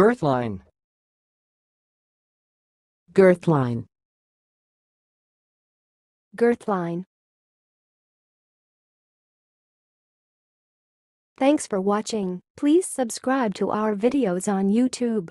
Girthline. Girthline. Girthline. Thanks for watching. Please subscribe to our videos on YouTube.